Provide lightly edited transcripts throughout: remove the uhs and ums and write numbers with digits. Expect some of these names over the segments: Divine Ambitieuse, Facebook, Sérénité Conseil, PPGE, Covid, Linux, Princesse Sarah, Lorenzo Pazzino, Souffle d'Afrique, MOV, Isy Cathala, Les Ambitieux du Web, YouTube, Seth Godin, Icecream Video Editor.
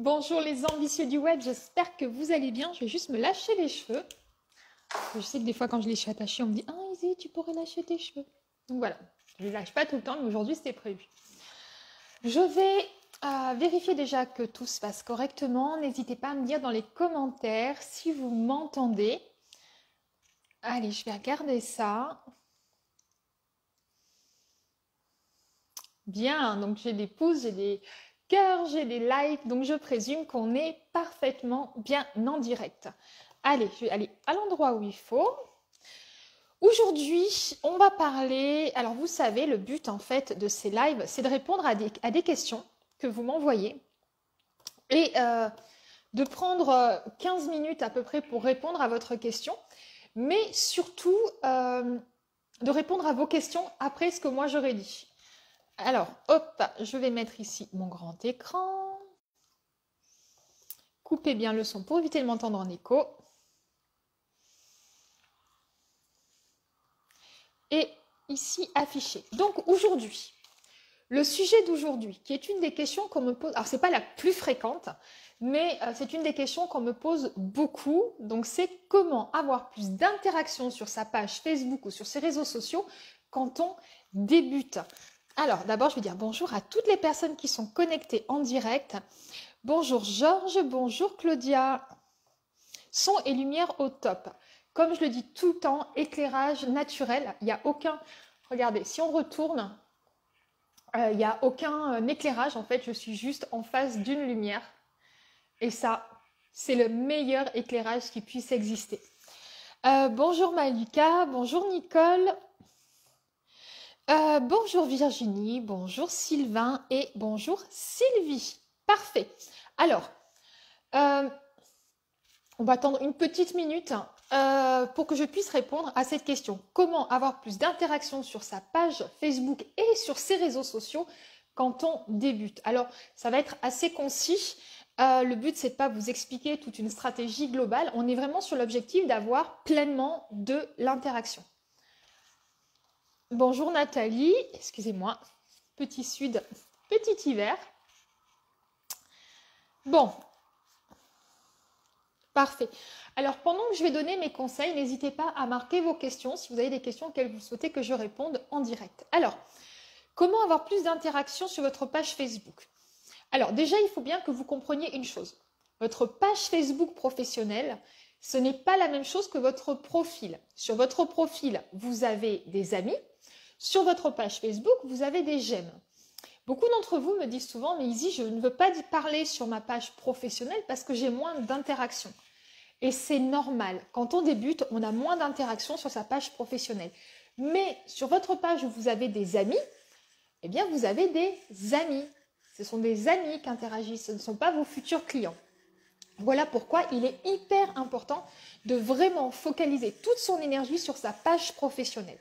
Bonjour les ambitieux du web, j'espère que vous allez bien. Je vais juste me lâcher les cheveux. Je sais que des fois quand je les suis attachée, on me dit « Ah Isy, tu pourrais lâcher tes cheveux ». Donc voilà, je ne les lâche pas tout le temps, mais aujourd'hui c'était prévu. Je vais vérifier déjà que tout se passe correctement. N'hésitez pas à me dire dans les commentaires si vous m'entendez. Allez, je vais regarder ça. Bien, donc j'ai des pouces, j'ai des cœurs, j'ai des likes, donc je présume qu'on est parfaitement bien en direct. Allez, je vais aller à l'endroit où il faut. Aujourd'hui, on va parler, alors vous savez, le but en fait de ces lives, c'est de répondre à des questions que vous m'envoyez et de prendre 15 minutes à peu près pour répondre à votre question, mais surtout de répondre à vos questions après ce que moi j'aurais dit. Alors, hop, je vais mettre ici mon grand écran. Coupez bien le son pour éviter de m'entendre en écho. Et ici, affiché. Donc, aujourd'hui, le sujet d'aujourd'hui, qui est une des questions qu'on me pose... Alors, ce n'est pas la plus fréquente, mais c'est une des questions qu'on me pose beaucoup. Donc, c'est comment avoir plus d'interaction sur sa page Facebook ou sur ses réseaux sociaux quand on débute. Alors, d'abord, je vais dire bonjour à toutes les personnes qui sont connectées en direct. Bonjour Georges, bonjour Claudia. Son et lumière au top. Comme je le dis tout le temps, éclairage naturel. Il n'y a aucun... Regardez, si on retourne, il n'y a aucun éclairage. En fait, je suis juste en face d'une lumière. Et ça, c'est le meilleur éclairage qui puisse exister. Bonjour Malika, bonjour Nicole. Bonjour Virginie, bonjour Sylvain et bonjour Sylvie. Parfait. Alors, on va attendre une petite minute pour que je puisse répondre à cette question. Comment avoir plus d'interactions sur sa page Facebook et sur ses réseaux sociaux quand on débute? Alors, ça va être assez concis. Le but, c'est de ne pas vous expliquer toute une stratégie globale. On est vraiment sur l'objectif d'avoir pleinement de l'interaction. Bonjour Nathalie, excusez-moi, petit sud, petit hiver. Bon, parfait. Alors pendant que je vais donner mes conseils, n'hésitez pas à marquer vos questions si vous avez des questions auxquelles vous souhaitez que je réponde en direct. Alors, comment avoir plus d'interactions sur votre page Facebook? Alors déjà, il faut bien que vous compreniez une chose. Votre page Facebook professionnelle, ce n'est pas la même chose que votre profil. Sur votre profil, vous avez des amis. Sur votre page Facebook, vous avez des j'aime. Beaucoup d'entre vous me disent souvent « Mais Isy, je ne veux pas parler sur ma page professionnelle parce que j'ai moins d'interactions. » Et c'est normal. Quand on débute, on a moins d'interactions sur sa page professionnelle. Mais sur votre page où vous avez des amis, eh bien vous avez des amis. Ce sont des amis qui interagissent, ce ne sont pas vos futurs clients. Voilà pourquoi il est hyper important de vraiment focaliser toute son énergie sur sa page professionnelle.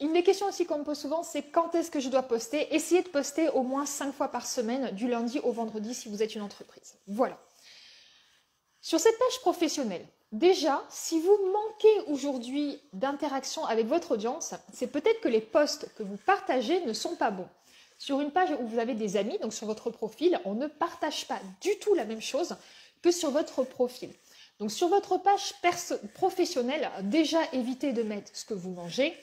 Une des questions aussi qu'on me pose souvent, c'est quand est-ce que je dois poster? Essayez de poster au moins 5 fois par semaine, du lundi au vendredi si vous êtes une entreprise. Voilà. Sur cette page professionnelle, déjà, si vous manquez aujourd'hui d'interaction avec votre audience, c'est peut-être que les posts que vous partagez ne sont pas bons. Sur une page où vous avez des amis, donc sur votre profil, on ne partage pas du tout la même chose que sur votre profil. Donc sur votre page professionnelle, déjà évitez de mettre ce que vous mangez,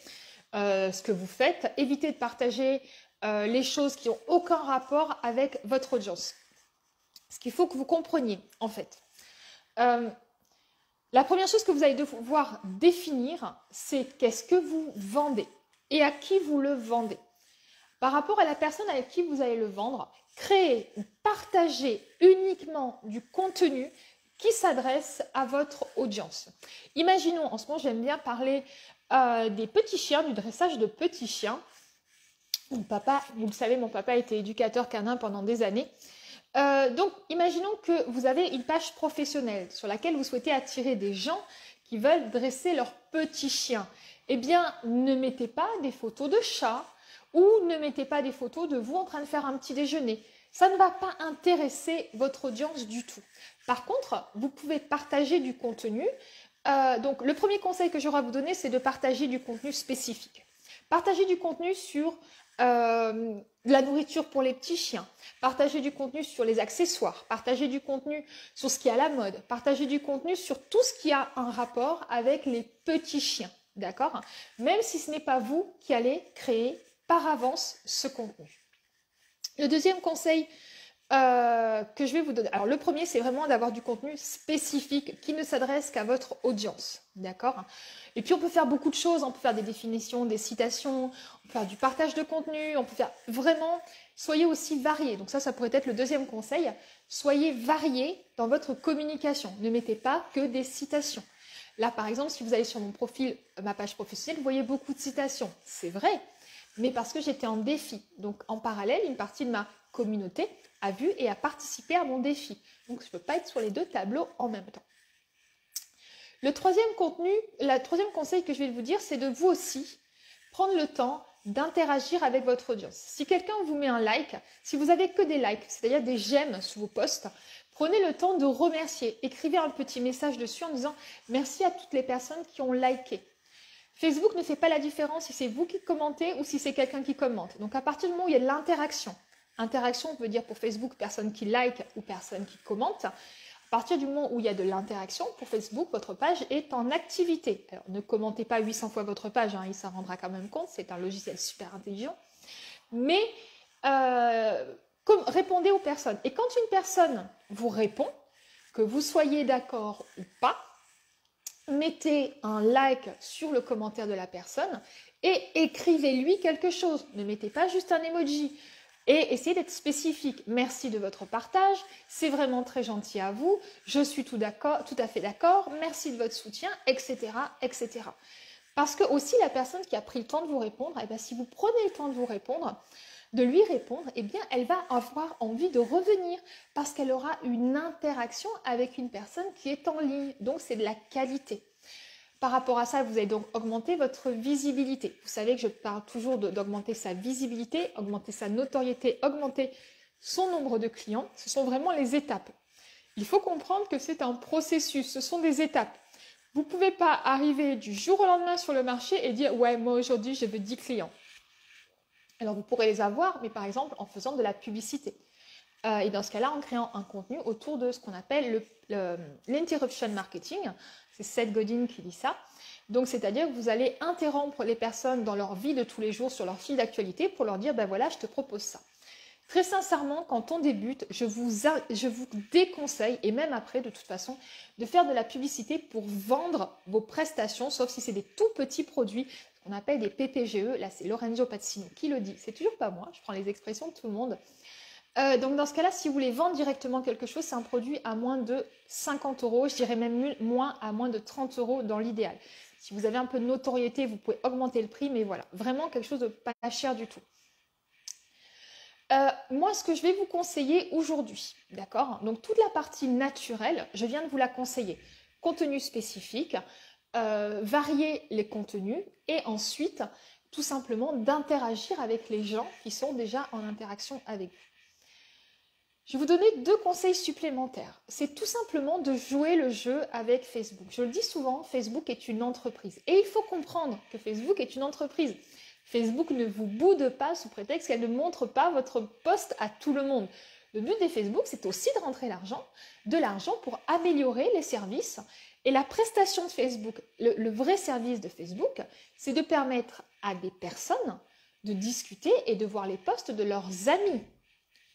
ce que vous faites, évitez de partager les choses qui n'ont aucun rapport avec votre audience. Ce qu'il faut que vous compreniez en fait. La première chose que vous allez devoir définir, c'est qu'est-ce que vous vendez et à qui vous le vendez. Par rapport à la personne avec qui vous allez le vendre, créez ou partagez uniquement du contenu qui s'adresse à votre audience. Imaginons, en ce moment, j'aime bien parler des petits chiens, du dressage de petits chiens. Mon papa, vous le savez, mon papa était éducateur canin pendant des années. Donc, imaginons que vous avez une page professionnelle sur laquelle vous souhaitez attirer des gens qui veulent dresser leurs petits chiens. Eh bien, ne mettez pas des photos de chats, ou ne mettez pas des photos de vous en train de faire un petit déjeuner. Ça ne va pas intéresser votre audience du tout. Par contre, vous pouvez partager du contenu. Donc, le premier conseil que j'aurai à vous donner, c'est de partager du contenu spécifique. Partagez du contenu sur de la nourriture pour les petits chiens, partager du contenu sur les accessoires, partager du contenu sur ce qui est à la mode, partager du contenu sur tout ce qui a un rapport avec les petits chiens, d'accord? Même si ce n'est pas vous qui allez créer par avance ce contenu. Le deuxième conseil que je vais vous donner, alors le premier c'est vraiment d'avoir du contenu spécifique qui ne s'adresse qu'à votre audience, d'accord? Et puis on peut faire beaucoup de choses, on peut faire des définitions, des citations, on peut faire du partage de contenu, on peut faire vraiment, soyez aussi variés, donc ça pourrait être le deuxième conseil, soyez variés dans votre communication, ne mettez pas que des citations. Là par exemple si vous allez sur mon profil, ma page professionnelle, vous voyez beaucoup de citations, c'est vrai, mais parce que j'étais en défi, donc en parallèle une partie de ma communauté a vu et a participé à mon défi. Donc, je ne peux pas être sur les deux tableaux en même temps. Le troisième contenu, le troisième conseil que je vais vous dire, c'est de vous aussi prendre le temps d'interagir avec votre audience. Si quelqu'un vous met un like, si vous n'avez que des likes, c'est-à-dire des j'aime sous vos posts, prenez le temps de remercier. Écrivez un petit message dessus en disant « Merci à toutes les personnes qui ont liké ». Facebook ne fait pas la différence si c'est vous qui commentez ou si c'est quelqu'un qui commente. Donc, à partir du moment où il y a de l'interaction, interaction, on peut dire pour Facebook, personne qui like ou personne qui commente. À partir du moment où il y a de l'interaction, pour Facebook, votre page est en activité. Alors, ne commentez pas 800 fois votre page, hein, il s'en rendra quand même compte, c'est un logiciel super intelligent. Mais répondez aux personnes. Et quand une personne vous répond, que vous soyez d'accord ou pas, mettez un like sur le commentaire de la personne et écrivez-lui quelque chose. Ne mettez pas juste un emoji. Et essayez d'être spécifique. Merci de votre partage, c'est vraiment très gentil à vous, je suis tout à fait d'accord, merci de votre soutien, etc., etc. Parce que aussi la personne qui a pris le temps de vous répondre, eh bien, si vous prenez le temps de vous répondre, de lui répondre, eh bien, elle va avoir envie de revenir parce qu'elle aura une interaction avec une personne qui est en ligne. Donc, c'est de la qualité. Par rapport à ça, vous allez donc augmenter votre visibilité. Vous savez que je parle toujours d'augmenter sa visibilité, augmenter sa notoriété, augmenter son nombre de clients. Ce sont vraiment les étapes. Il faut comprendre que c'est un processus, ce sont des étapes. Vous ne pouvez pas arriver du jour au lendemain sur le marché et dire « Ouais, moi aujourd'hui, je veux 10 clients ». Alors, vous pourrez les avoir, mais par exemple, en faisant de la publicité. Et dans ce cas-là, en créant un contenu autour de ce qu'on appelle l'interruption marketing. C'est Seth Godin qui dit ça. Donc, c'est-à-dire que vous allez interrompre les personnes dans leur vie de tous les jours sur leur fil d'actualité pour leur dire « ben voilà, je te propose ça ». Très sincèrement, quand on débute, je vous déconseille, et même après de toute façon, de faire de la publicité pour vendre vos prestations, sauf si c'est des tout petits produits, ce qu'on appelle des PPGE. Là, c'est Lorenzo Pazzino qui le dit. C'est toujours pas moi, je prends les expressions de tout le monde. Donc dans ce cas-là, si vous voulez vendre directement quelque chose, c'est un produit à moins de 50 €, je dirais même moins à moins de 30 € dans l'idéal. Si vous avez un peu de notoriété, vous pouvez augmenter le prix, mais voilà, vraiment quelque chose de pas cher du tout. Moi, ce que je vais vous conseiller aujourd'hui, d'accord? Donc toute la partie naturelle, je viens de vous la conseiller. Contenu spécifique, varier les contenus et ensuite, tout simplement, d'interagir avec les gens qui sont déjà en interaction avec vous. Je vais vous donner deux conseils supplémentaires. C'est tout simplement de jouer le jeu avec Facebook. Je le dis souvent, Facebook est une entreprise. Et il faut comprendre que Facebook est une entreprise. Facebook ne vous boude pas sous prétexte qu'elle ne montre pas votre poste à tout le monde. Le but des Facebook, c'est aussi de rentrer de l'argent pour améliorer les services. Et la prestation de Facebook, le vrai service de Facebook, c'est de permettre à des personnes de discuter et de voir les posts de leurs amis.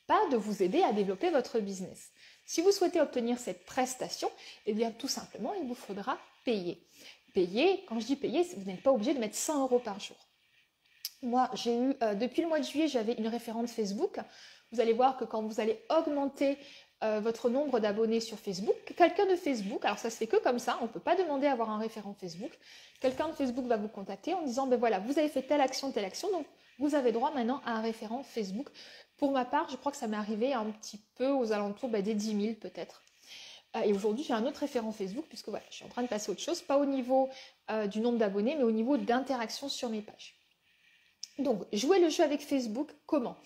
Pas de vous aider à développer votre business. Si vous souhaitez obtenir cette prestation, eh bien tout simplement, il vous faudra payer. Payer, quand je dis payer, vous n'êtes pas obligé de mettre 100 € par jour. Moi, j'ai eu, depuis le mois de juillet, j'avais une référente Facebook. Vous allez voir que quand vous allez augmenter votre nombre d'abonnés sur Facebook, quelqu'un de Facebook, alors ça se fait que comme ça, on ne peut pas demander à avoir un référent Facebook, quelqu'un de Facebook va vous contacter en disant, ben voilà, vous avez fait telle action, donc vous avez droit maintenant à un référent Facebook. Pour ma part, je crois que ça m'est arrivé un petit peu aux alentours des 10 000 peut-être. Et aujourd'hui, j'ai un autre référent Facebook puisque voilà, je suis en train de passer à autre chose, pas au niveau du nombre d'abonnés, mais au niveau d'interaction sur mes pages. Donc, jouez le jeu avec Facebook, comment ?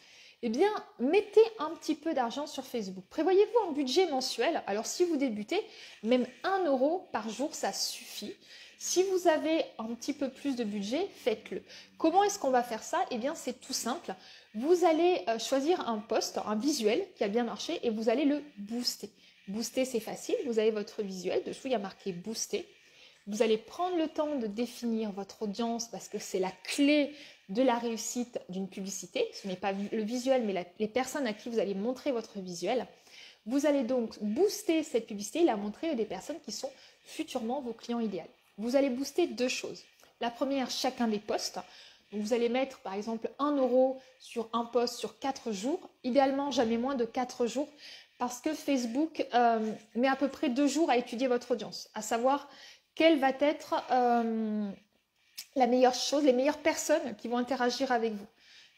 Eh bien, mettez un petit peu d'argent sur Facebook. Prévoyez-vous un budget mensuel. Alors, si vous débutez, même 1 € par jour, ça suffit. Si vous avez un petit peu plus de budget, faites-le. Comment est-ce qu'on va faire ça? Eh bien, c'est tout simple. Vous allez choisir un post, un visuel qui a bien marché et vous allez le booster. Booster, c'est facile. Vous avez votre visuel. Dessous, il y a marqué « booster ». Vous allez prendre le temps de définir votre audience parce que c'est la clé de la réussite d'une publicité. Ce n'est pas le visuel, mais les personnes à qui vous allez montrer votre visuel. Vous allez donc booster cette publicité et la montrer à des personnes qui sont futurement vos clients idéaux. Vous allez booster deux choses. La première, chacun des posts. Donc vous allez mettre par exemple 1 € sur un post sur 4 jours. Idéalement, jamais moins de 4 jours. Parce que Facebook met à peu près 2 jours à étudier votre audience. À savoir, quelle va être la meilleure chose, les meilleures personnes qui vont interagir avec vous.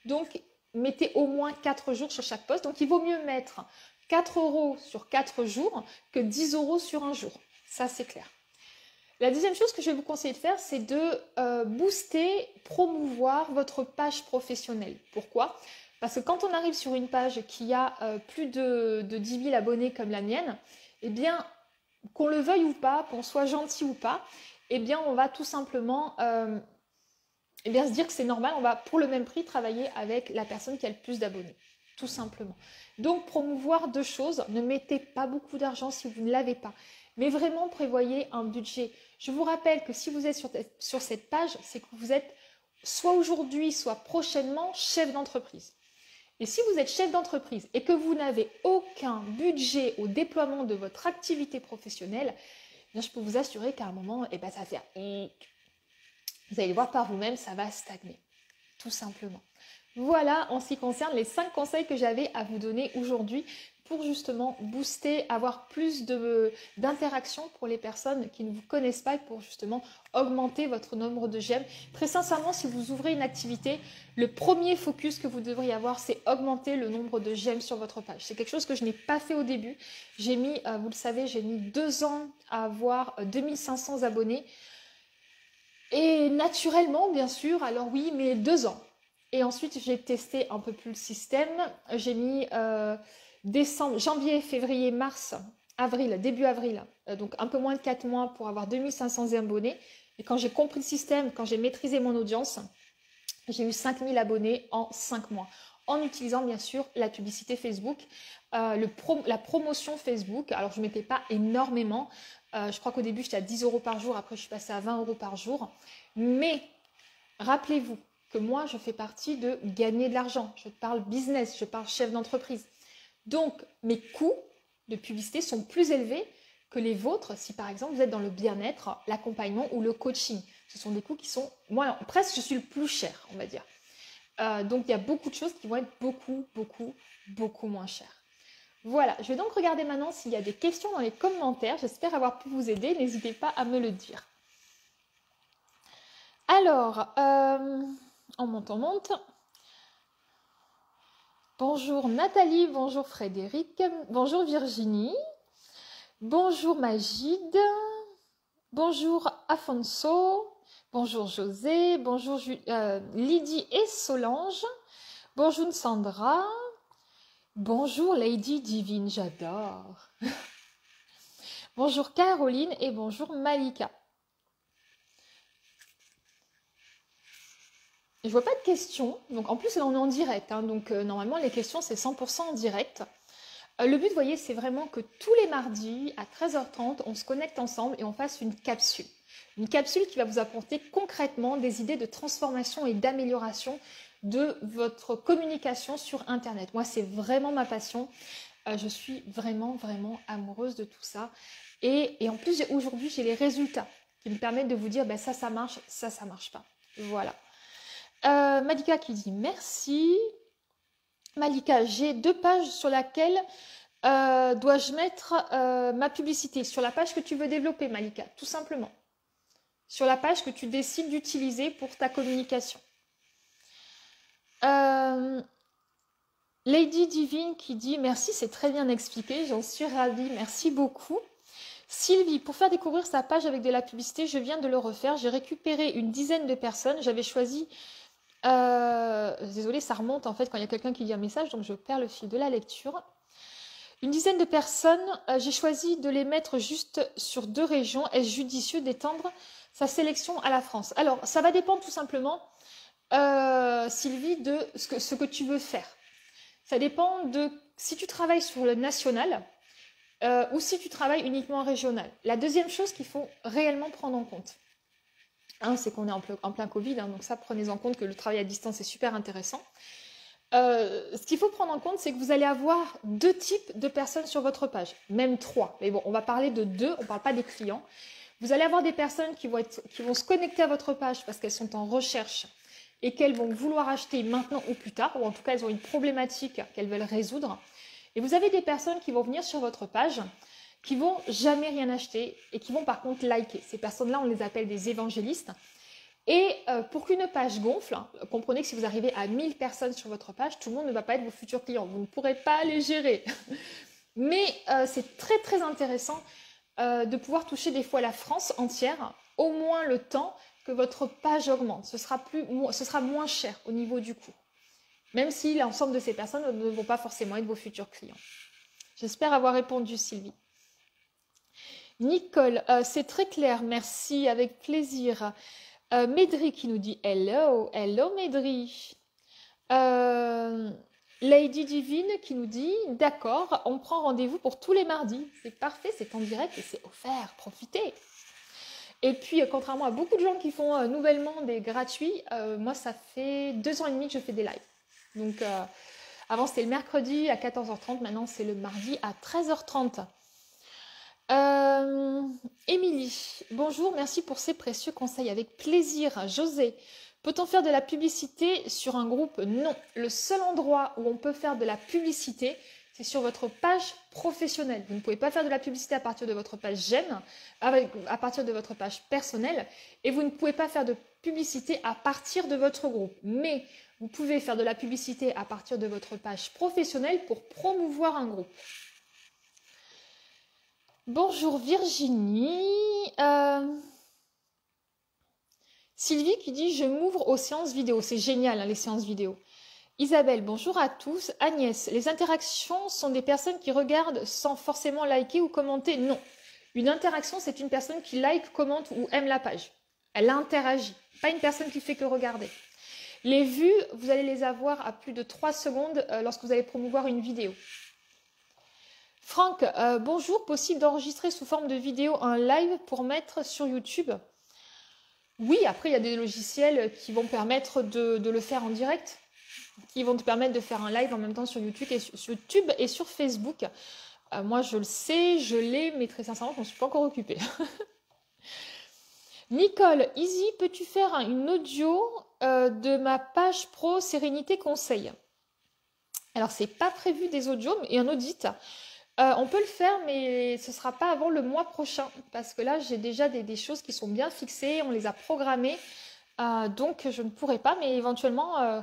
Donc, mettez au moins 4 jours sur chaque poste. Donc, il vaut mieux mettre 4 € sur 4 jours que 10 € sur un jour. Ça, c'est clair. La deuxième chose que je vais vous conseiller de faire, c'est de booster, promouvoir votre page professionnelle. Pourquoi ? Parce que quand on arrive sur une page qui a plus de 10 000 abonnés comme la mienne, eh bien, qu'on le veuille ou pas, qu'on soit gentil ou pas, eh bien, on va tout simplement se dire que c'est normal. On va, pour le même prix, travailler avec la personne qui a le plus d'abonnés, tout simplement. Donc, promouvoir deux choses. Ne mettez pas beaucoup d'argent si vous ne l'avez pas, mais vraiment prévoyez un budget. Je vous rappelle que si vous êtes sur cette page, c'est que vous êtes soit aujourd'hui, soit prochainement chef d'entreprise. Et si vous êtes chef d'entreprise et que vous n'avez aucun budget au déploiement de votre activité professionnelle, eh bien je peux vous assurer qu'à un moment, ça va faire... Vous allez le voir par vous-même, ça va stagner, tout simplement. Voilà, en ce qui concerne les 5 conseils que j'avais à vous donner aujourd'hui pour justement booster, avoir plus d'interactions pour les personnes qui ne vous connaissent pas et pour justement augmenter votre nombre de j'aime. Très sincèrement, si vous ouvrez une activité, le premier focus que vous devriez avoir, c'est augmenter le nombre de j'aime sur votre page. C'est quelque chose que je n'ai pas fait au début. J'ai mis, vous le savez, j'ai mis 2 ans à avoir 2500 abonnés. Et naturellement, bien sûr, alors oui, mais 2 ans. Et ensuite, j'ai testé un peu plus le système. J'ai mis... décembre, janvier, février, mars, avril, début avril, donc un peu moins de 4 mois pour avoir 2500 abonnés. Et quand j'ai compris le système, quand j'ai maîtrisé mon audience, j'ai eu 5000 abonnés en 5 mois. En utilisant bien sûr la publicité Facebook, la promotion Facebook. Alors je ne mettais pas énormément. Je crois qu'au début j'étais à 10 € par jour, après je suis passée à 20 € par jour. Mais rappelez-vous que moi je fais partie de gagner de l'argent. Je parle business, je parle chef d'entreprise. Donc, mes coûts de publicité sont plus élevés que les vôtres si, par exemple, vous êtes dans le bien-être, l'accompagnement ou le coaching. Ce sont des coûts qui sont... Moi, alors, presque, je suis le plus cher, on va dire. Donc, il y a beaucoup de choses qui vont être beaucoup moins chères. Voilà, je vais donc regarder maintenant s'il y a des questions dans les commentaires. J'espère avoir pu vous aider. N'hésitez pas à me le dire. Alors, on monte. Bonjour Nathalie, bonjour Frédéric, bonjour Virginie, bonjour Magide, bonjour Afonso, bonjour José, bonjour Lydie et Solange, bonjour Sandra, bonjour Lady Divine, j'adore, bonjour Caroline et bonjour Malika. Je ne vois pas de questions, donc en plus là on est en direct, hein. Donc normalement les questions c'est 100% en direct. Le but, vous voyez, c'est vraiment que tous les mardis à 13h30, on se connecte ensemble et on fasse une capsule. Une capsule qui va vous apporter concrètement des idées de transformation et d'amélioration de votre communication sur Internet. Moi c'est vraiment ma passion, je suis vraiment amoureuse de tout ça. Et en plus aujourd'hui j'ai les résultats qui me permettent de vous dire ça marche, ça marche pas. Voilà. Malika qui dit merci. Malika, j'ai 2 pages sur laquelle dois-je mettre ma publicité? Sur la page que tu veux développer, Malika, tout simplement. Sur la page que tu décides d'utiliser pour ta communication. Lady Divine qui dit merci, c'est très bien expliqué, j'en suis ravie, merci beaucoup. Sylvie, pour faire découvrir sa page avec de la publicité, je viens de le refaire, j'ai récupéré une dizaine de personnes, j'avais choisi... désolée, ça remonte en fait quand il y a quelqu'un qui dit un message, donc je perds le fil de la lecture. Une dizaine de personnes, j'ai choisi de les mettre juste sur 2 régions. Est-ce judicieux d'étendre sa sélection à la France? Alors, ça va dépendre tout simplement, Sylvie, de ce que tu veux faire. Ça dépend de si tu travailles sur le national ou si tu travailles uniquement en régional. La deuxième chose qu'il faut réellement prendre en compte, c'est qu'on est en plein Covid, donc ça, prenez en compte que le travail à distance est super intéressant. Ce qu'il faut prendre en compte, c'est que vous allez avoir 2 types de personnes sur votre page, même 3. Mais bon, on va parler de 2, on ne parle pas des clients. Vous allez avoir des personnes qui vont se connecter à votre page parce qu'elles sont en recherche et qu'elles vont vouloir acheter maintenant ou plus tard, ou en tout cas, elles ont une problématique qu'elles veulent résoudre. Et vous avez des personnes qui vont venir sur votre page, qui vont jamais rien acheter et qui vont par contre liker. Ces personnes-là, on les appelle des évangélistes. Et pour qu'une page gonfle, comprenez que si vous arrivez à 1000 personnes sur votre page, tout le monde ne va pas être vos futurs clients. Vous ne pourrez pas les gérer. Mais c'est très très intéressant de pouvoir toucher des fois la France entière, au moins le temps que votre page augmente. Ce sera moins cher au niveau du coût. Même si l'ensemble de ces personnes ne vont pas forcément être vos futurs clients. J'espère avoir répondu, Sylvie. Nicole, c'est très clair, merci, avec plaisir. Médri qui nous dit « Hello, hello Médri ». Lady Divine qui nous dit « D'accord, on prend rendez-vous pour tous les mardis. C'est parfait, c'est en direct et c'est offert, profitez ». Et puis, contrairement à beaucoup de gens qui font nouvellement des gratuits, moi, ça fait 2 ans et demi que je fais des lives. Donc, avant, c'était le mercredi à 14h30, maintenant, c'est le mardi à 13h30. Émilie, bonjour, merci pour ces précieux conseils, avec plaisir. José, peut-on faire de la publicité sur un groupe? Non, le seul endroit où on peut faire de la publicité, c'est sur votre page professionnelle. Vous ne pouvez pas faire de la publicité à partir de votre page j'aime, à partir de votre page personnelle, et vous ne pouvez pas faire de publicité à partir de votre groupe. Mais vous pouvez faire de la publicité à partir de votre page professionnelle pour promouvoir un groupe. Bonjour Virginie, Sylvie qui dit « Je m'ouvre aux séances vidéo ». C'est génial, hein, les séances vidéo. Isabelle, bonjour à tous. Agnès, les interactions sont des personnes qui regardent sans forcément liker ou commenter? Non. Une interaction, c'est une personne qui like, commente ou aime la page. Elle interagit, pas une personne qui fait que regarder. Les vues, vous allez les avoir à plus de 3 secondes lorsque vous allez promouvoir une vidéo. Franck, bonjour, possible d'enregistrer sous forme de vidéo un live pour mettre sur YouTube? Oui, après il y a des logiciels qui vont permettre de le faire en direct, qui vont te permettre de faire un live en même temps sur YouTube et sur Facebook. Moi je le sais, je l'ai, mais très sincèrement je ne suis pas encore occupée. Nicole, Isy, peux-tu faire une audio de ma page pro Sérénité Conseil? Alors c'est pas prévu des audios, mais un audit. On peut le faire, mais ce ne sera pas avant le mois prochain. Parce que là, j'ai déjà des choses qui sont bien fixées. On les a programmées. Donc, je ne pourrai pas. Mais éventuellement,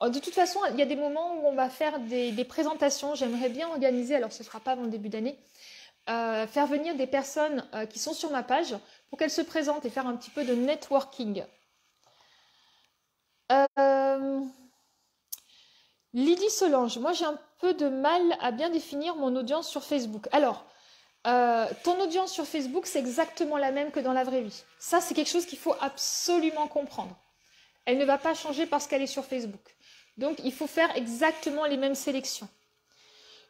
de toute façon, il y a des moments où on va faire des présentations. J'aimerais bien organiser, alors ce ne sera pas avant le début d'année, faire venir des personnes qui sont sur ma page pour qu'elles se présentent et faire un petit peu de networking. Lydie Solange, moi j'ai un peu de mal à bien définir mon audience sur Facebook. Alors, ton audience sur Facebook, c'est exactement la même que dans la vraie vie. Ça, c'est quelque chose qu'il faut absolument comprendre. Elle ne va pas changer parce qu'elle est sur Facebook. Donc, il faut faire exactement les mêmes sélections.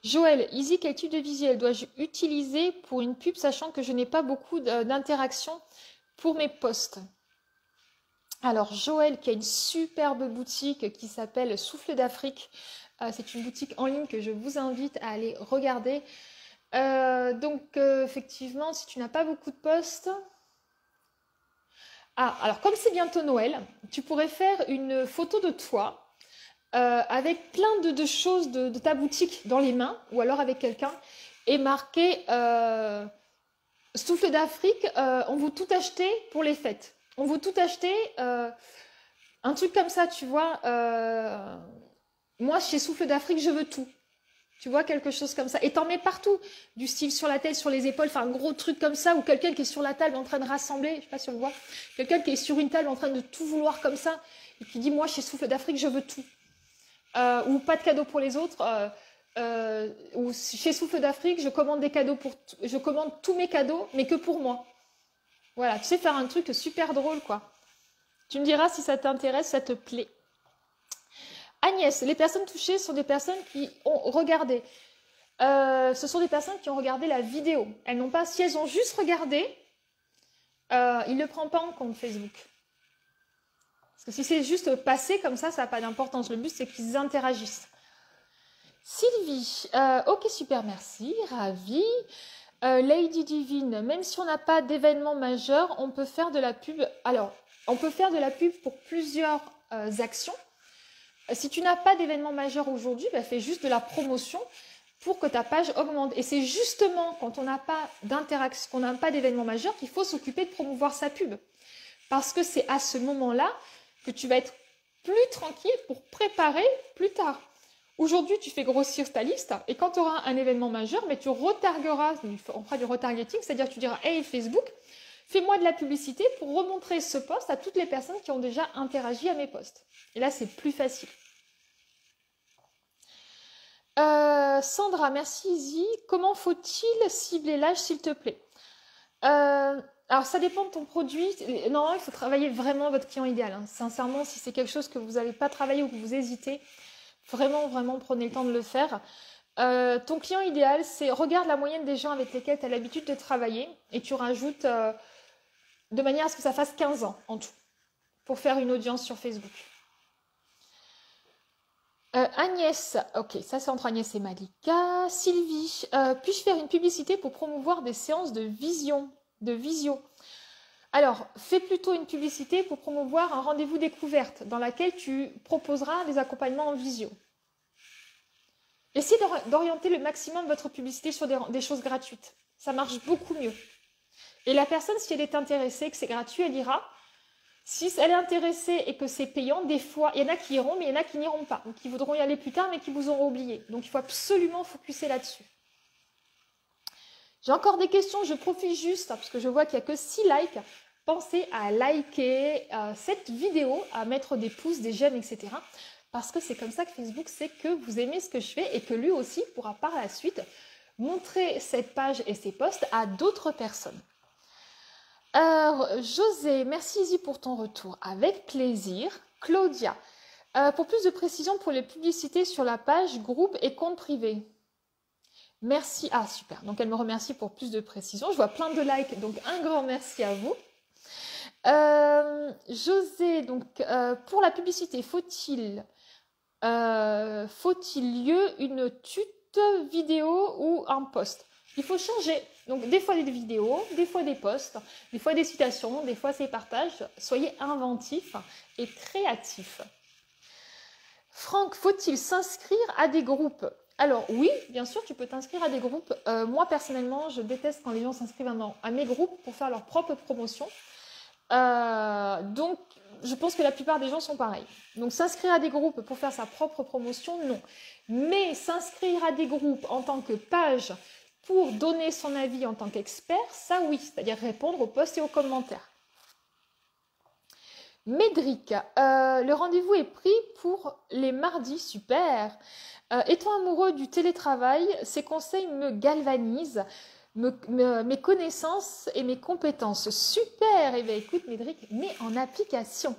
Joël, Isy, quel type de visuel dois-je utiliser pour une pub, sachant que je n'ai pas beaucoup d'interactions pour mes posts? Alors, Joël, qui a une superbe boutique qui s'appelle Souffle d'Afrique. C'est une boutique en ligne que je vous invite à aller regarder. Donc, effectivement, si tu n'as pas beaucoup de posts... Ah, alors, comme c'est bientôt Noël, tu pourrais faire une photo de toi avec plein de choses de ta boutique dans les mains, ou alors avec quelqu'un, et marquer « Souffle d'Afrique, on vous tout acheter pour les fêtes ». On veut tout acheter, un truc comme ça, tu vois. Moi, chez Souffle d'Afrique, je veux tout. Tu vois, quelque chose comme ça. Et t'en mets partout, du style sur la tête, sur les épaules, enfin un gros truc comme ça, ou quelqu'un qui est sur la table en train de rassembler, je sais pas si on le voit, quelqu'un qui est sur une table en train de tout vouloir comme ça, et qui dit, moi, chez Souffle d'Afrique, je veux tout. Ou pas de cadeau pour les autres, ou chez Souffle d'Afrique, je commande des cadeaux pour, je commande tous mes cadeaux, mais que pour moi. Voilà, tu sais, faire un truc super drôle, quoi. Tu me diras si ça t'intéresse, ça te plaît. Agnès, les personnes touchées sont des personnes qui ont regardé. Ce sont des personnes qui ont regardé la vidéo. Elles n'ont pas, si elles ont juste regardé, il ne le prend pas en compte, Facebook. Parce que si c'est juste passé comme ça n'a pas d'importance. Le but, c'est qu'ils interagissent. Sylvie, ok, super, merci, ravie. Lady Divine, même si on n'a pas d'événement majeur, on peut faire de la pub. Alors, on peut faire de la pub pour plusieurs actions. Si tu n'as pas d'événement majeur aujourd'hui, bah, fais juste de la promotion pour que ta page augmente. Et c'est justement quand on n'a pas d'interaction, qu'on n'a pas d'événement majeur, qu'il faut s'occuper de promouvoir sa pub. Parce que c'est à ce moment-là que tu vas être plus tranquille pour préparer plus tard. Aujourd'hui, tu fais grossir ta liste et quand tu auras un événement majeur, mais tu retargueras, on fera du retargeting, c'est-à-dire tu diras « Hey Facebook, fais-moi de la publicité pour remontrer ce post à toutes les personnes qui ont déjà interagi à mes posts. » Et là, c'est plus facile. Sandra, merci Isy. Comment faut-il cibler l'âge, s'il te plaît? Alors, ça dépend de ton produit. Normalement, il faut travailler vraiment votre client idéal. Hein. Sincèrement, si c'est quelque chose que vous n'avez pas travaillé ou que vous hésitez, vraiment, vraiment, prenez le temps de le faire. Ton client idéal, c'est regarde la moyenne des gens avec lesquels tu as l'habitude de travailler et tu rajoutes de manière à ce que ça fasse 15 ans en tout pour faire une audience sur Facebook. Agnès, ok, ça c'est entre Agnès et Malika. Sylvie, puis-je faire une publicité pour promouvoir des séances de visio? Alors, fais plutôt une publicité pour promouvoir un rendez-vous découverte dans laquelle tu proposeras des accompagnements en visio. Essayez d'orienter le maximum votre publicité sur des choses gratuites. Ça marche beaucoup mieux. Et la personne, si elle est intéressée, que c'est gratuit, elle ira. Si elle est intéressée et que c'est payant, des fois, il y en a qui iront, mais il y en a qui n'iront pas, ou qui voudront y aller plus tard, mais qui vous auront oublié. Donc, il faut absolument focuser là-dessus. J'ai encore des questions, je profite juste, parce que je vois qu'il n'y a que 6 likes. Pensez à liker cette vidéo, à mettre des pouces, des j'aime, etc. Parce que c'est comme ça que Facebook sait que vous aimez ce que je fais et que lui aussi pourra par la suite montrer cette page et ses posts à d'autres personnes. José, merci Isy pour ton retour, avec plaisir. Claudia, pour plus de précision pour les publicités sur la page groupe et compte privé. Merci, ah super, donc elle me remercie pour plus de précision, je vois plein de likes, donc un grand merci à vous. José, donc pour la publicité, faut-il lieu une tute vidéo ou un post? Il faut changer, donc des fois des vidéos, des fois des posts, des fois des citations, des fois des partages, soyez inventifs et créatifs. Franck, faut-il s'inscrire à des groupes? Alors oui, bien sûr, tu peux t'inscrire à des groupes. Moi, personnellement, je déteste quand les gens s'inscrivent à mes groupes pour faire leur propre promotion. Donc, je pense que la plupart des gens sont pareils. Donc, s'inscrire à des groupes pour faire sa propre promotion, non. Mais s'inscrire à des groupes en tant que page pour donner son avis en tant qu'expert, ça oui, c'est-à-dire répondre aux posts et aux commentaires. Médric, le rendez-vous est pris pour les mardis, super. Étant amoureux du télétravail, ces conseils me galvanisent, mes connaissances et mes compétences. Super, eh bien écoute Médric, mets en application.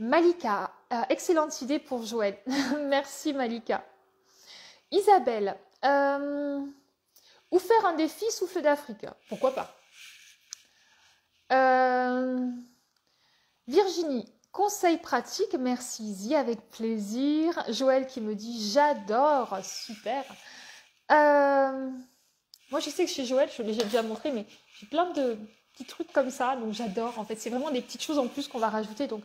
Malika, excellente idée pour Joël. Merci Malika. Isabelle, ou faire un défi Souffle d'Afrique, pourquoi pas. Virginie, conseil pratique, merci Isy, avec plaisir. Joël qui me dit j'adore, super. Moi je sais que chez Joël, je l'ai déjà montré, mais j'ai plein de petits trucs comme ça, donc j'adore. En fait, c'est vraiment des petites choses en plus qu'on va rajouter, donc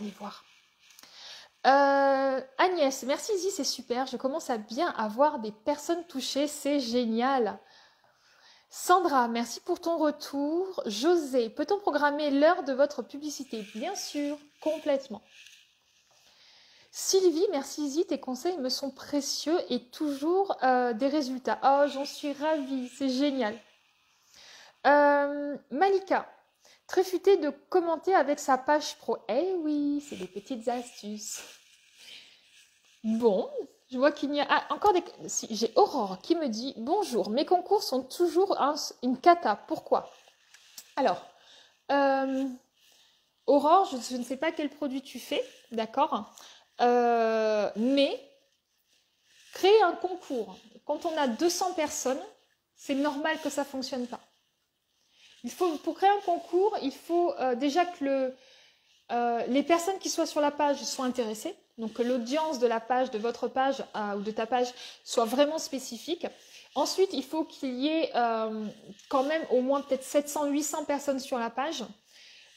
allez voir. Agnès, merci Isy, c'est super, je commence à bien avoir des personnes touchées, c'est génial. Sandra, merci pour ton retour. José, peut-on programmer l'heure de votre publicité? Bien sûr, complètement. Sylvie, merci Isy, tes conseils me sont précieux et toujours des résultats. Oh, j'en suis ravie, c'est génial. Malika, très futée de commenter avec sa page pro. Eh oui, c'est des petites astuces. Bon, Je vois qu'il y a encore des... Si, j'ai Aurore qui me dit « Bonjour, mes concours sont toujours une cata. Pourquoi ?» Alors, Aurore, je ne sais pas quel produit tu fais, d'accord, mais créer un concours, quand on a 200 personnes, c'est normal que ça ne fonctionne pas. Pour créer un concours, il faut déjà que les personnes qui soient sur la page soient intéressées, donc que l'audience de la page, de votre page ou de ta page soit vraiment spécifique. Ensuite, il faut qu'il y ait quand même au moins peut-être 700-800 personnes sur la page.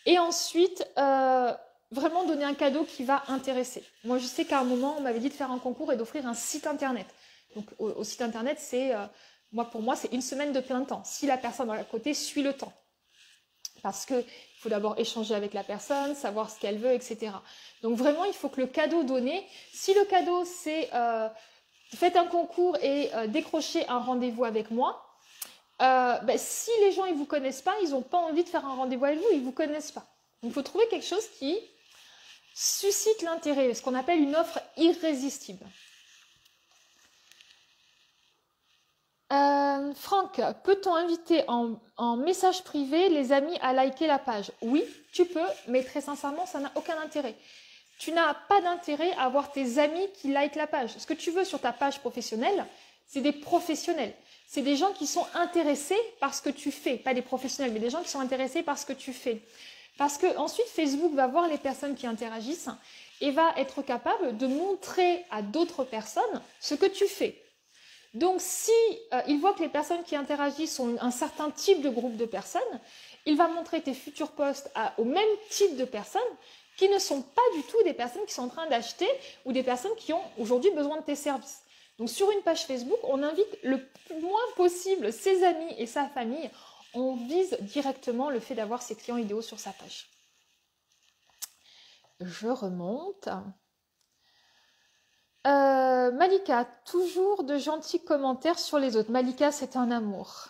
Et ensuite, vraiment donner un cadeau qui va intéresser. Moi, je sais qu'à un moment, on m'avait dit de faire un concours et d'offrir un site internet. Donc, au site internet, c'est... pour moi, c'est une semaine de plein temps. Si la personne à côté suit le temps. Parce qu'il faut d'abord échanger avec la personne, savoir ce qu'elle veut, etc. Donc vraiment, il faut que le cadeau donné, si le cadeau c'est faites un concours et décrochez un rendez-vous avec moi, si les gens ils vous connaissent pas, ils n'ont pas envie de faire un rendez-vous avec vous, ils ne vous connaissent pas. Donc il faut trouver quelque chose qui suscite l'intérêt, ce qu'on appelle une offre irrésistible. Franck, peut-on inviter en message privé les amis à liker la page? Oui, tu peux, mais très sincèrement, ça n'a aucun intérêt. Tu n'as pas d'intérêt à avoir tes amis qui likent la page. Ce que tu veux sur ta page professionnelle, c'est des professionnels. C'est des gens qui sont intéressés par ce que tu fais. Pas des professionnels, mais des gens qui sont intéressés par ce que tu fais. Parce que ensuite, Facebook va voir les personnes qui interagissent et va être capable de montrer à d'autres personnes ce que tu fais. Donc, si il voit que les personnes qui interagissent sont un certain type de groupe de personnes, il va montrer tes futurs posts au même type de personnes qui ne sont pas du tout des personnes qui sont en train d'acheter ou des personnes qui ont aujourd'hui besoin de tes services. Donc, sur une page Facebook, on invite le moins possible ses amis et sa famille. On vise directement le fait d'avoir ses clients idéaux sur sa page. Je remonte... Malika, toujours de gentils commentaires sur les autres. Malika, c'est un amour.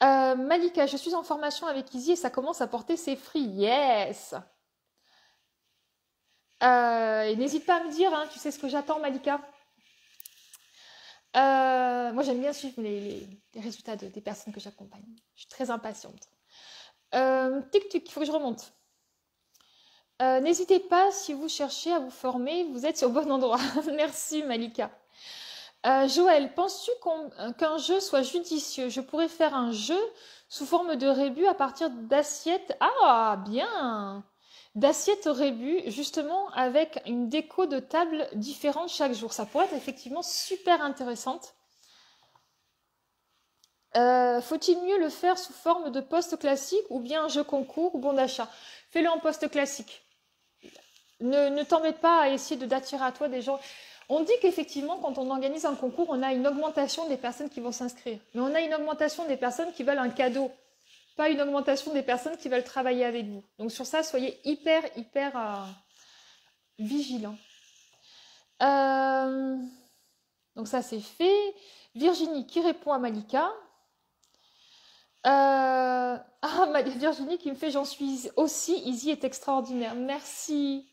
Malika, je suis en formation avec Isy et ça commence à porter ses fruits. Yes! N'hésite pas à me dire, hein, tu sais ce que j'attends, Malika. Moi, j'aime bien suivre les résultats des personnes que j'accompagne. Je suis très impatiente. Tic-tic, il faut que je remonte. N'hésitez pas, si vous cherchez à vous former, vous êtes au bon endroit. Merci Malika. Joël, penses-tu qu'un jeu soit judicieux? Je pourrais faire un jeu sous forme de rébus à partir d'assiettes. Ah, bien! D'assiettes rébus, justement, avec une déco de table différente chaque jour. Ça pourrait être effectivement super intéressante. Faut-il mieux le faire sous forme de poste classique ou bien un jeu concours ou bon d'achat? Fais-le en poste classique. Ne t'embête pas à essayer d'attirer à toi des gens. On dit qu'effectivement, quand on organise un concours, on a une augmentation des personnes qui vont s'inscrire. Mais on a une augmentation des personnes qui veulent un cadeau, pas une augmentation des personnes qui veulent travailler avec vous. Donc sur ça, soyez hyper vigilants. Donc ça, c'est fait. Virginie qui répond à Malika. Virginie qui me fait « J'en suis aussi, Isy est extraordinaire ». Merci.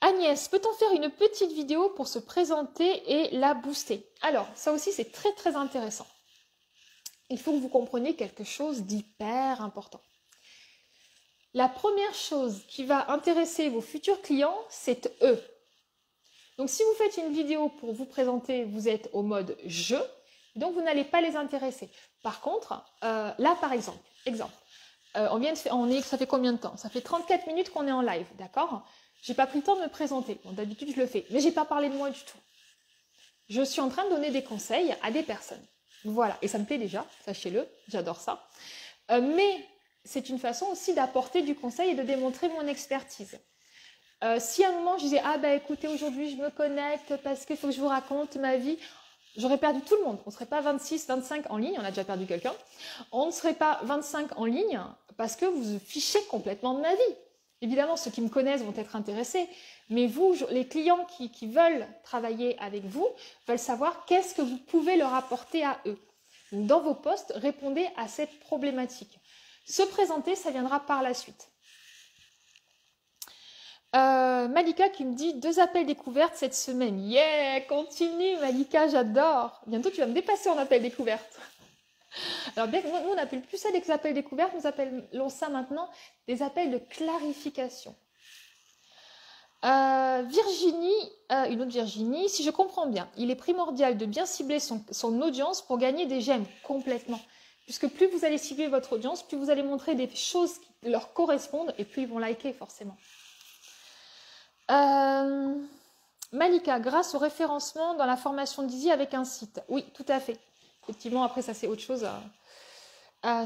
Agnès, peut-on faire une petite vidéo pour se présenter et la booster? Alors, ça aussi, c'est très intéressant. Il faut que vous compreniez quelque chose d'hyper important. La première chose qui va intéresser vos futurs clients, c'est eux. Donc, si vous faites une vidéo pour vous présenter, vous êtes au mode « je ». Donc, vous n'allez pas les intéresser. Par contre, là, par exemple, ça fait combien de temps? Ça fait 34 minutes qu'on est en live, d'accord? J'ai pas pris le temps de me présenter. Bon, d'habitude, je le fais, mais j'ai pas parlé de moi du tout. Je suis en train de donner des conseils à des personnes. Voilà, et ça me plaît déjà, sachez-le, j'adore ça. Mais c'est une façon aussi d'apporter du conseil et de démontrer mon expertise. Si à un moment, je disais « Ah ben, écoutez, aujourd'hui, je me connecte parce qu'il faut que je vous raconte ma vie », j'aurais perdu tout le monde. On ne serait pas 26, 25 en ligne. On a déjà perdu quelqu'un. On ne serait pas 25 en ligne parce que vous vous fichez complètement de ma vie. Évidemment, ceux qui me connaissent vont être intéressés. Mais vous, les clients qui veulent travailler avec vous, veulent savoir qu'est-ce que vous pouvez leur apporter à eux. Donc, dans vos posts, répondez à cette problématique. Se présenter, ça viendra par la suite. Malika qui me dit 2 appels découvertes cette semaine. Yeah, continue Malika, j'adore. Bientôt tu vas me dépasser en appel découverte. Alors bien que nous on appelle plus ça des appels découvertes, nous appelons ça maintenant des appels de clarification. Virginie, une autre Virginie, si je comprends bien, il est primordial de bien cibler son audience pour gagner des j'aime complètement. Puisque plus vous allez cibler votre audience, plus vous allez montrer des choses qui leur correspondent et plus ils vont liker forcément. Malika, grâce au référencement dans la formation d'Isy avec un site. Oui, tout à fait. Effectivement, après ça c'est autre chose.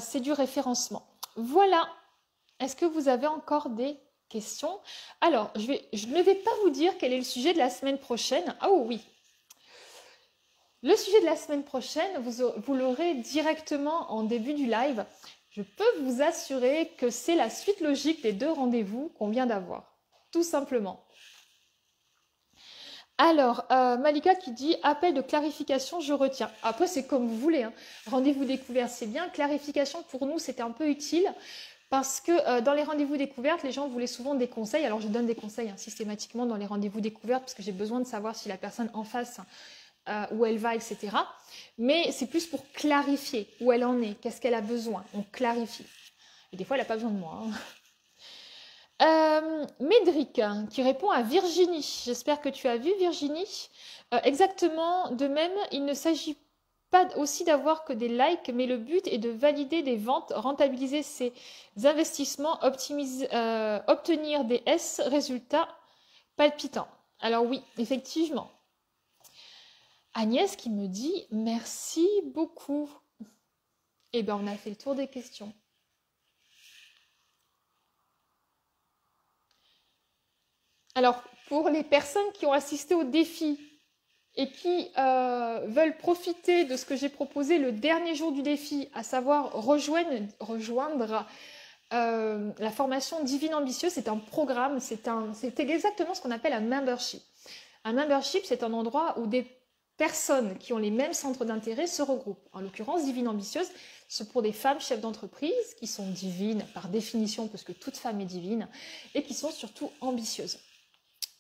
C'est du référencement. Voilà. Est-ce que vous avez encore des questions? Alors, je ne vais pas vous dire quel est le sujet de la semaine prochaine. Ah oh, oui. Le sujet de la semaine prochaine, vous l'aurez directement en début du live. Je peux vous assurer que c'est la suite logique des 2 rendez-vous qu'on vient d'avoir. Tout simplement. Alors, Malika qui dit « Appel de clarification, je retiens ». Après, c'est comme vous voulez. Hein. Rendez-vous découverte, c'est bien. Clarification, pour nous, c'était un peu utile parce que dans les rendez-vous découvertes, les gens voulaient souvent des conseils. Alors, je donne des conseils hein, systématiquement dans les rendez-vous découvertes parce que j'ai besoin de savoir si la personne en face, où elle va, etc. Mais c'est plus pour clarifier où elle en est, qu'est-ce qu'elle a besoin. On clarifie. Et des fois, elle n'a pas besoin de moi. Hein. Médric qui répond à Virginie. J'espère que tu as vu Virginie. Exactement de même, il ne s'agit pas aussi d'avoir que des likes, mais le but est de valider des ventes, rentabiliser ses investissements, obtenir des résultats palpitants. Alors oui, effectivement. Agnès qui me dit merci beaucoup. Eh bien, on a fait le tour des questions. Alors, pour les personnes qui ont assisté au défi et qui veulent profiter de ce que j'ai proposé le dernier jour du défi, à savoir rejoindre la formation Divine Ambitieuse, c'est un programme, c'est exactement ce qu'on appelle un membership. Un membership, c'est un endroit où des personnes qui ont les mêmes centres d'intérêt se regroupent. En l'occurrence, Divine Ambitieuse, c'est pour des femmes chefs d'entreprise qui sont divines par définition, parce que toute femme est divine, et qui sont surtout ambitieuses.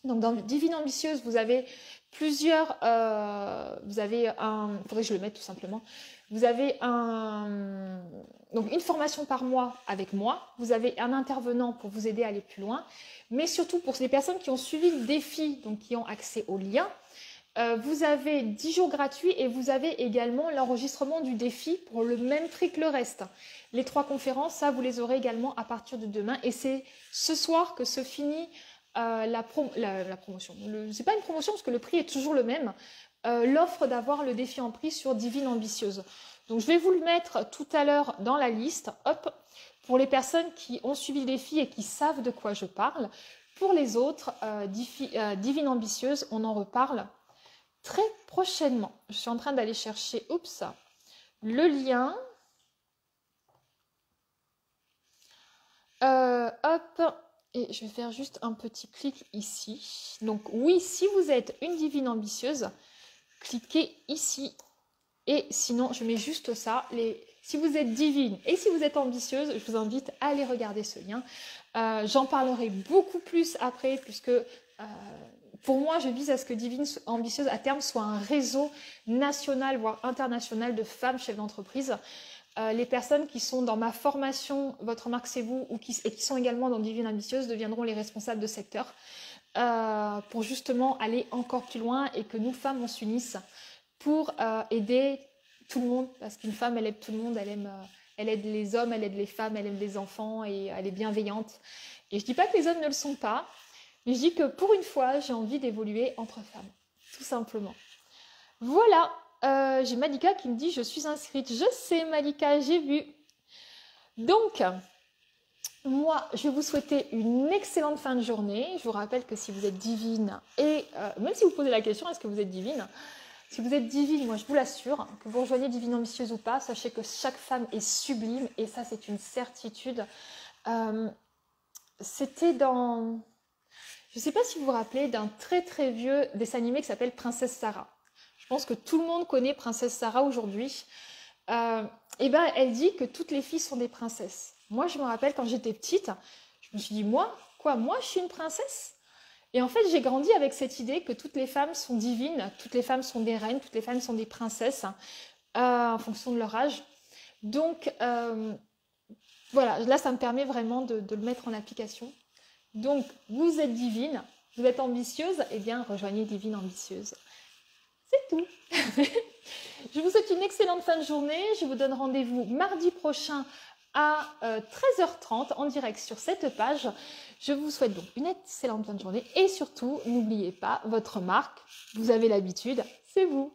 Donc dans Divine Ambitieuse, vous avez plusieurs, il faudrait que je le mette tout simplement, vous avez donc une formation par mois avec moi, vous avez un intervenant pour vous aider à aller plus loin, mais surtout pour les personnes qui ont suivi le défi, donc qui ont accès aux liens, vous avez 10 jours gratuits et vous avez également l'enregistrement du défi pour le même prix que le reste. Les 3 conférences, ça vous les aurez également à partir de demain et c'est ce soir que se finit la promotion. C'est pas une promotion parce que le prix est toujours le même. L'offre d'avoir le défi en prix sur Divine Ambitieuse. Donc je vais vous le mettre tout à l'heure dans la liste. Hop, pour les personnes qui ont suivi le défi et qui savent de quoi je parle. Pour les autres, Divine Ambitieuse, on en reparle très prochainement. Je suis en train d'aller chercher le lien. Et je vais faire juste un petit clic ici. Donc oui, si vous êtes une divine ambitieuse, cliquez ici. Et sinon, je mets juste ça. Si vous êtes divine et si vous êtes ambitieuse, je vous invite à aller regarder ce lien. J'en parlerai beaucoup plus après, puisque pour moi, je vise à ce que Divine Ambitieuse, à terme, soit un réseau national, voire international de femmes chefs d'entreprise. Les personnes qui sont dans ma formation, Votre marque c'est vous, et qui sont également dans Divine Ambitieuse, deviendront les responsables de secteur pour justement aller encore plus loin et que nous, femmes, on s'unisse pour aider tout le monde. Parce qu'une femme, elle aide tout le monde, elle aide les hommes, elle aide les femmes, elle aide les enfants et elle est bienveillante. Et je ne dis pas que les hommes ne le sont pas, mais je dis que pour une fois, j'ai envie d'évoluer entre femmes, tout simplement. Voilà. J'ai Malika qui me dit « Je suis inscrite ». Je sais Malika, j'ai vu. Donc, moi, je vais vous souhaiter une excellente fin de journée. Je vous rappelle que si vous êtes divine, et même si vous posez la question « Est-ce que vous êtes divine ?», si vous êtes divine, moi je vous l'assure, que vous rejoignez Divine Ambitieuse ou pas, sachez que chaque femme est sublime et ça c'est une certitude. C'était dans... Je ne sais pas si vous vous rappelez d'un très très vieux dessin animé qui s'appelle « Princesse Sarah ». Je pense que tout le monde connaît Princesse Sarah aujourd'hui. Et ben, elle dit que toutes les filles sont des princesses. Moi, je me rappelle quand j'étais petite, je me suis dit, moi, Quoi, moi, je suis une princesse ? Et en fait, j'ai grandi avec cette idée que toutes les femmes sont divines, toutes les femmes sont des reines, toutes les femmes sont des princesses, en fonction de leur âge. Donc, voilà, là, ça me permet vraiment de le mettre en application. Donc, vous êtes divine, vous êtes ambitieuse, eh bien, rejoignez Divine Ambitieuse. C'est tout. Je vous souhaite une excellente fin de journée. Je vous donne rendez-vous mardi prochain à 13h30 en direct sur cette page. Je vous souhaite donc une excellente fin de journée et surtout, n'oubliez pas votre marque. Vous avez l'habitude, c'est vous.